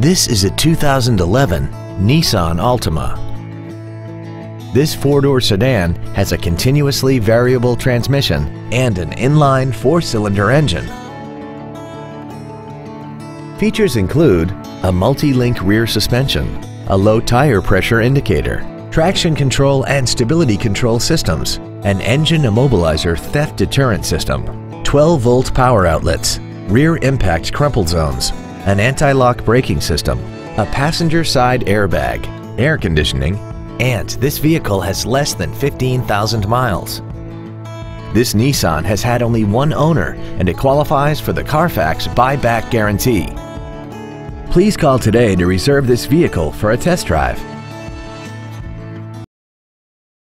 This is a 2011 Nissan Altima. This four-door sedan has a continuously variable transmission and an inline four-cylinder engine. Features include a multi-link rear suspension, a low tire pressure indicator, traction control and stability control systems, an engine immobilizer theft deterrent system, 12-volt power outlets, rear impact crumple zones, an anti-lock braking system, a passenger side airbag, air conditioning, and this vehicle has less than 15,000 miles. This Nissan has had only one owner and it qualifies for the Carfax buyback guarantee. Please call today to reserve this vehicle for a test drive.